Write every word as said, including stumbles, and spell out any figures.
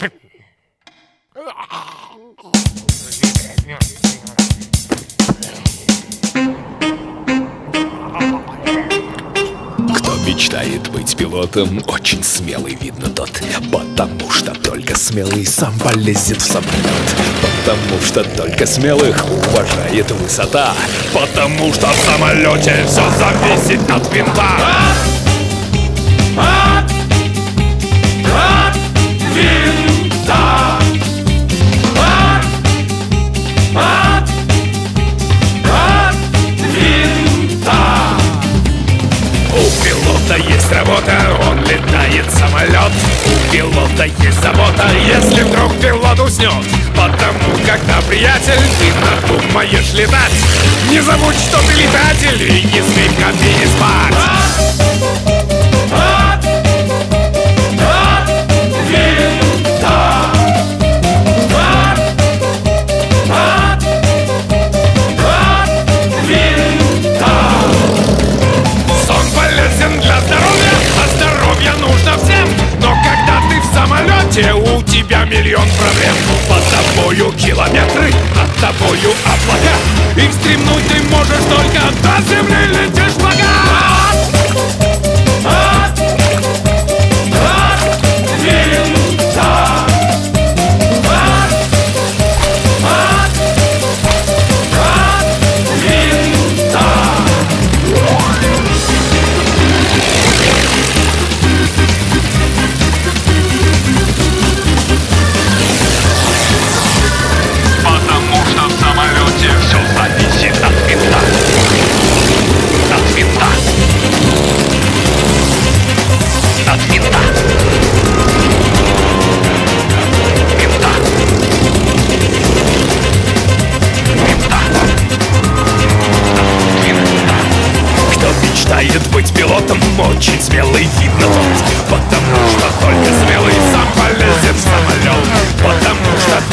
Кто мечтает быть пилотом, очень смелый, видно, тот. Потому что только смелый сам полезет в самолет. Потому что только смелых уважает высота. Потому что в самолете все зависит от винта. Есть работа, он летает самолет. У пилота есть забота, если вдруг пилот уснет. Потому когда, приятель, ты надумаешь летать, не забудь, что ты летатель, и не смей в кабине спать. У тебя миллион проблем, под тобою километры, от тобою облака. Их стремнуть ты можешь только до земли летишь пока. Быть пилотом очень смелый, видно тот. Потому что только смелый сам полезет в самолет. Потому что